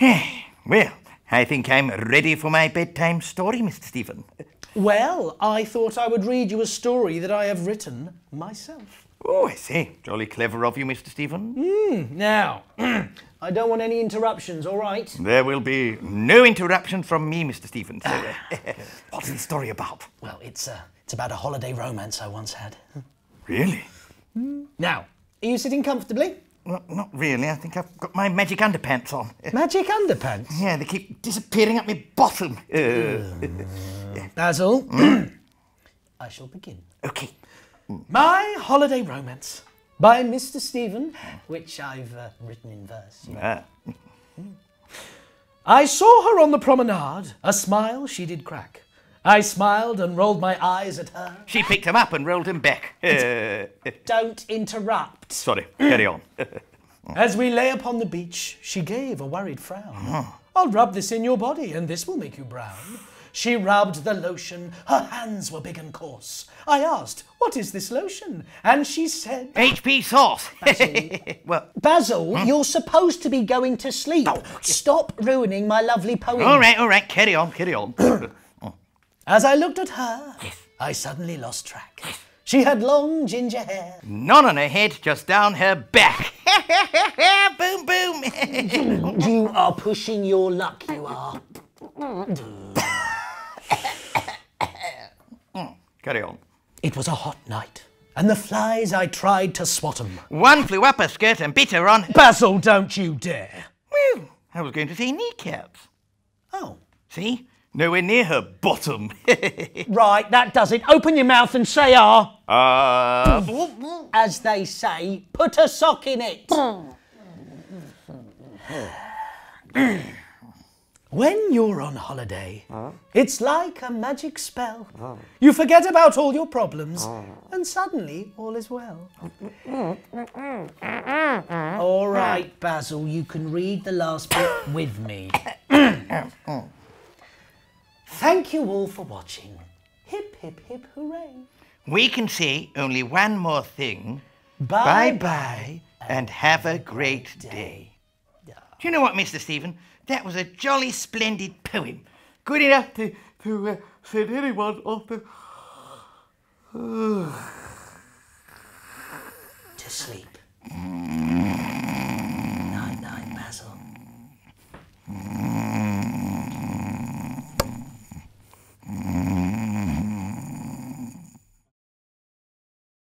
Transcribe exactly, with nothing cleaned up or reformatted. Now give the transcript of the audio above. Well, I think I'm ready for my bedtime story, Mister Stephen. Well, I thought I would read you a story that I have written myself. Oh, I see. Jolly clever of you, Mister Stephen. Mm, now, I don't want any interruptions, all right? There will be no interruption from me, Mister Stephen. So, uh, what's the story about? Well, it's, uh, it's about a holiday romance I once had. Really? Mm. Now, are you sitting comfortably? Well, not really. I think I've got my magic underpants on. Magic underpants? Yeah, they keep disappearing at my bottom. Mm. Yeah. Basil, mm. I shall begin. OK. My Holiday Romance by Mister Stephen, which I've uh, written in verse. You know. ah. I saw her on the promenade, a smile she did crack. I smiled and rolled my eyes at her. She picked him up and rolled him back. Don't interrupt. Sorry, carry on. As we lay upon the beach, she gave a worried frown. Mm. I'll rub this in your body and this will make you brown. She rubbed the lotion, her hands were big and coarse. I asked, what is this lotion? And she said... H P sauce! Basil, well, Basil hmm? you're supposed to be going to sleep. Oh. Stop ruining my lovely poem. All right, all right, carry on, carry on. As I looked at her, yes. I suddenly lost track. Yes. She had long ginger hair. Not on her head, just down her back. Boom, boom! you, you are pushing your luck, you are. Carry on. It was a hot night, and the flies I tried to swat 'em. One flew up her skirt and bit her on... Basil, don't you dare! Well, I was going to say kneecaps. Oh. See? Nowhere near her bottom. Right, that does it. Open your mouth and say ah. Ah. As they say, put a sock in it. When you're on holiday, huh? it's like a magic spell. Oh. You forget about all your problems, oh. and suddenly all is well. All right, Basil, you can read the last bit with me. Thank you all for watching. Hip, hip, hip, hooray. We can say only one more thing. Bye-bye and have a great day. day. Do you know what, Mister Stephen? That was a jolly splendid poem. Good enough to, to uh, send anyone off the... to sleep.